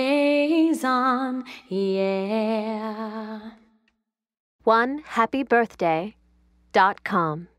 always on, yeah. 1happybirthday.com